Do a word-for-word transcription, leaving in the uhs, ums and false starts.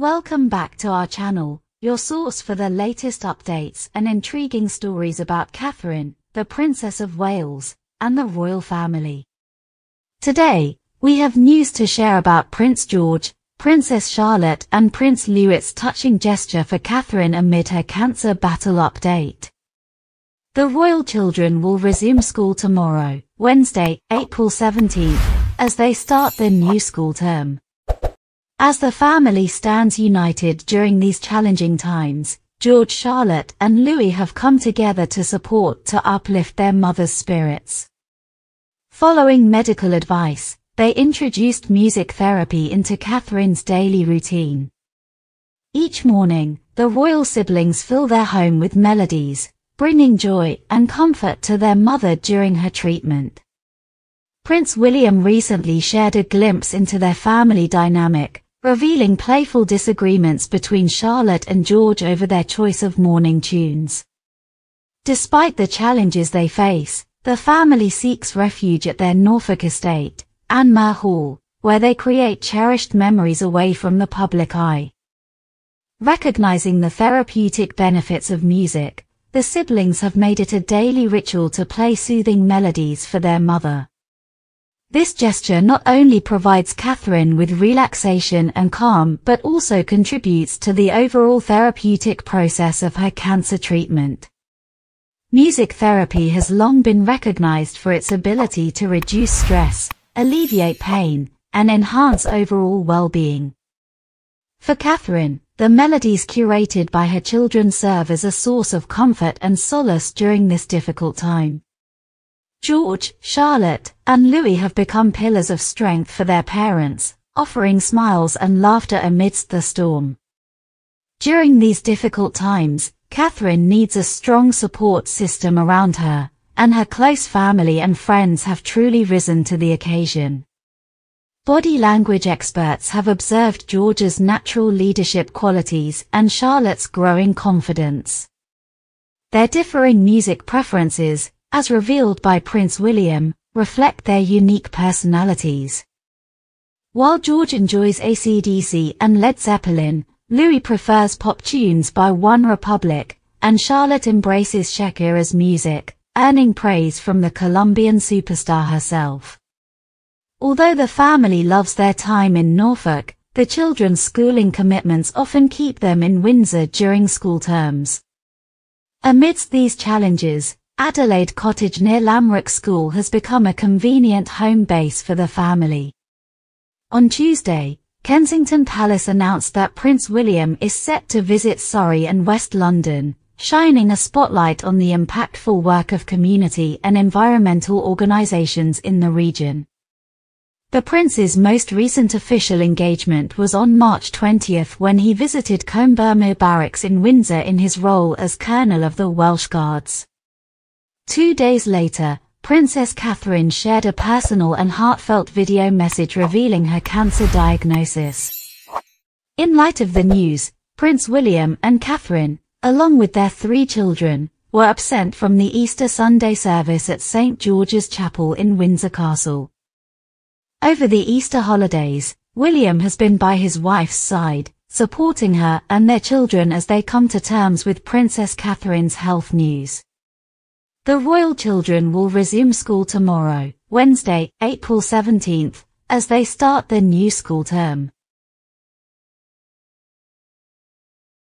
Welcome back to our channel, your source for the latest updates and intriguing stories about Catherine, the Princess of Wales, and the royal family. Today, we have news to share about Prince George, Princess Charlotte and Prince Louis' touching gesture for Catherine amid her cancer battle update. The royal children will resume school tomorrow, Wednesday, April seventeenth, as they start their new school term. As the family stands united during these challenging times, George, Charlotte and Louis have come together to support to uplift their mother's spirits. Following medical advice, they introduced music therapy into Catherine's daily routine. Each morning, the royal siblings fill their home with melodies, bringing joy and comfort to their mother during her treatment. Prince William recently shared a glimpse into their family dynamic, revealing playful disagreements between Charlotte and George over their choice of morning tunes. Despite the challenges they face, the family seeks refuge at their Norfolk estate, Anmer Hall, where they create cherished memories away from the public eye. Recognizing the therapeutic benefits of music, the siblings have made it a daily ritual to play soothing melodies for their mother. This gesture not only provides Catherine with relaxation and calm but also contributes to the overall therapeutic process of her cancer treatment. Music therapy has long been recognized for its ability to reduce stress, alleviate pain, and enhance overall well-being. For Catherine, the melodies curated by her children serve as a source of comfort and solace during this difficult time. George, Charlotte, and Louis have become pillars of strength for their parents, offering smiles and laughter amidst the storm. During these difficult times, Catherine needs a strong support system around her, and her close family and friends have truly risen to the occasion. Body language experts have observed George's natural leadership qualities and Charlotte's growing confidence. Their differing music preferences, as revealed by Prince William, reflect their unique personalities. While George enjoys A C D C and Led Zeppelin, Louis prefers pop tunes by One Republic, and Charlotte embraces Shakira's music, earning praise from the Colombian superstar herself. Although the family loves their time in Norfolk, the children's schooling commitments often keep them in Windsor during school terms. Amidst these challenges, Adelaide Cottage near Lamrock School has become a convenient home base for the family. On Tuesday, Kensington Palace announced that Prince William is set to visit Surrey and West London, shining a spotlight on the impactful work of community and environmental organisations in the region. The Prince's most recent official engagement was on March twentieth when he visited Combermere Barracks in Windsor in his role as Colonel of the Welsh Guards. Two days later, Princess Catherine shared a personal and heartfelt video message revealing her cancer diagnosis. In light of the news, Prince William and Catherine, along with their three children, were absent from the Easter Sunday service at Saint George's Chapel in Windsor Castle. Over the Easter holidays, William has been by his wife's side, supporting her and their children as they come to terms with Princess Catherine's health news. The royal children will resume school tomorrow, Wednesday, April seventeenth, as they start their new school term.